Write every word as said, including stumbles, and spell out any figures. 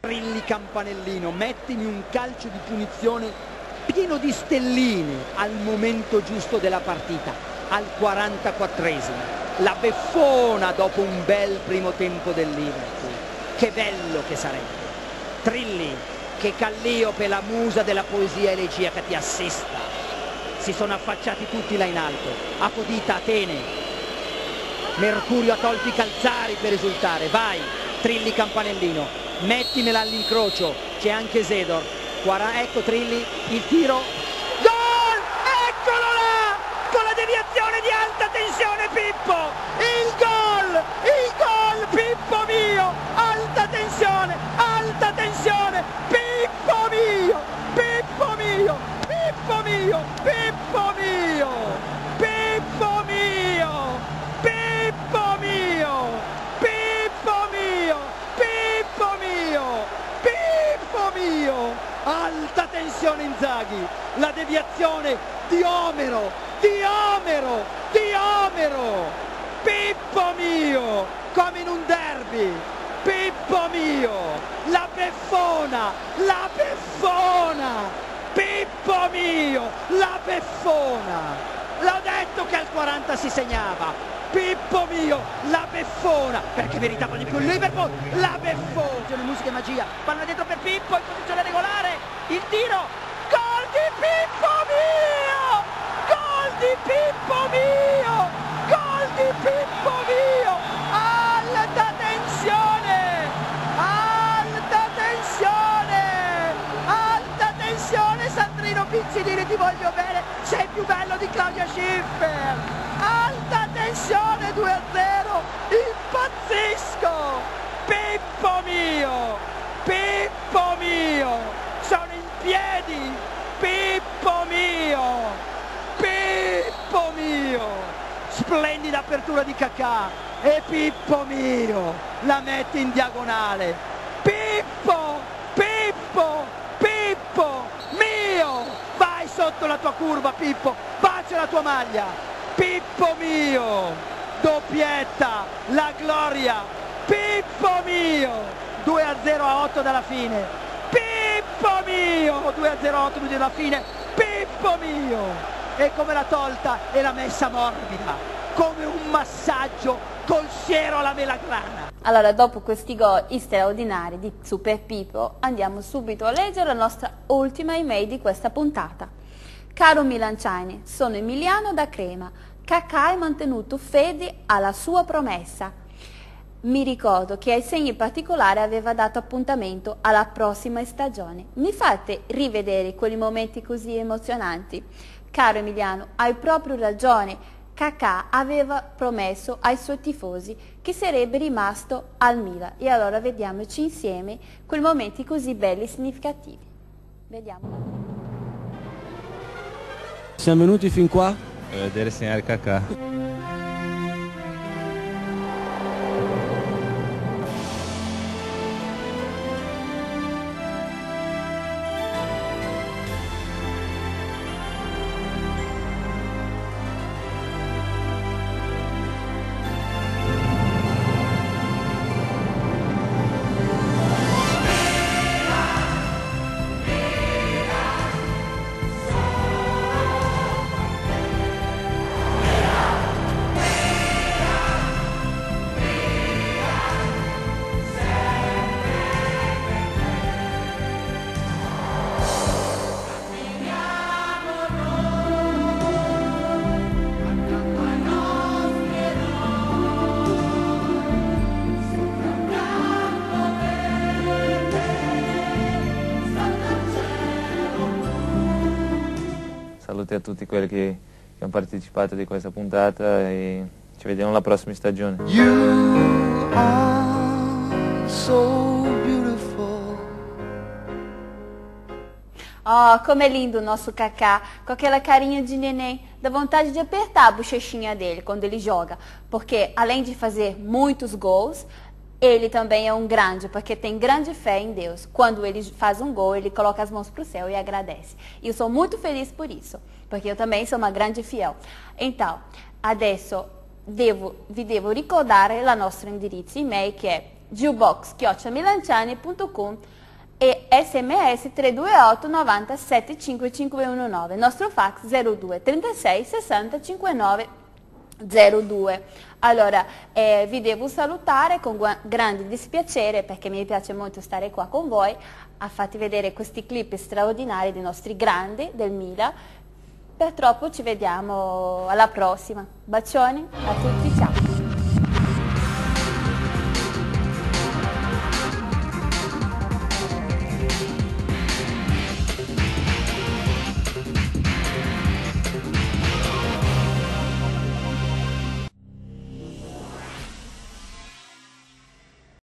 Trilli Campanellino, mettimi un calcio di punizione pieno di stelline al momento giusto della partita, al quarantaquattresimo. La beffona dopo un bel primo tempo del Liverpool. Che bello che sarebbe. Trilli, che Calliope, la musa della poesia elegiaca, ti assista. Si sono affacciati tutti là in alto. Afrodita, Atene. Mercurio ha tolto i calzari per risultare. Vai, Trilli Campanellino. Mettimela all'incrocio. C'è anche Sedor. Guarda, ecco Trilli, il tiro. Gol! Eccolo là! Con la deviazione di alta tensione Pippo. Il gol! Il gol Pippo mio! Alta tensione! Alta tensione! Pippo mio! Pippo mio! Pippo mio! Pippo mio! Pippo mio! Pippo mio! Pippo mio! Pippo mio! Pippo mio! Alta tensione Inzaghi! La deviazione di Omero! Di Omero! Di Omero! Pippo mio! Come in un derby! Pippo mio! La beffona! La beffona! Pippo mio! La beffona! L'ho detto che al quaranta si segnava! Pippo mio, la beffona, perché meritava di più il Liverpool, la beffona, musica e magia, palla dietro per Pippo, in posizione regolare, il tiro, gol di Pippo mio, gol di Pippo mio, gol di Pippo mio, alta tensione, alta tensione, alta tensione, Sandrino Pizzidini, ti voglio bene, sei più bello di Claudia Schiffer, alta tensione due a zero, impazzisco! Pippo mio! Pippo mio! Sono in piedi! Pippo mio! Pippo mio! Splendida apertura di Kakà! E Pippo mio! La mette in diagonale! Pippo! Pippo! Pippo! Mio! Vai sotto la tua curva Pippo! Bacia la tua maglia! Pippo mio, doppietta, la gloria, Pippo mio, due a zero a otto dalla fine, Pippo mio, due a zero a otto minuti dalla fine, Pippo mio, e come l'ha tolta e l'ha messa morbida, come un massaggio col siero alla melagrana. Allora, dopo questi gol straordinari di Super Pippo, andiamo subito a leggere la nostra ultima email di questa puntata. Caro Milanciani, sono Emiliano da Crema. Kakà ha mantenuto fede alla sua promessa. Mi ricordo che ai segni particolari aveva dato appuntamento alla prossima stagione. Mi fate rivedere quei momenti così emozionanti. Caro Emiliano, hai proprio ragione. Kakà aveva promesso ai suoi tifosi che sarebbe rimasto al Milan. E allora vediamoci insieme quei momenti così belli e significativi. Vediamo. Siamo venuti fin qua a vedere segnare Kakà. Salute a tutti quelli che, che hanno partecipato di questa puntata e ci vediamo alla prossima stagione. You are so beautiful. Oh, como é lindo o nosso Kakà, com aquela carinha de neném. Dá vontade de apertar a bochechinha dele quando ele joga, porque além de fazer muitos gols, ele também é um grande, porque tem grande fé em Deus. Quando ele faz um gol, ele coloca as mãos para o céu e agradece. E eu sou muito feliz por isso, porque eu também sou uma grande fiel. Então, adesso devo, vi devo ricordare il nostro indirizzo e-mail che è jukebox chiocciola milanciani punto com e sms tre due otto nove sette cinque cinque uno nove, nostro fax zero due trentasei sessanta cinquantanove zero due. Allora, eh, vi devo salutare con grande dispiacere, perché mi piace molto stare qua con voi a farti vedere questi clip straordinari dei nostri grandi del Mila. Purtroppo ci vediamo alla prossima. Bacioni a tutti, ciao!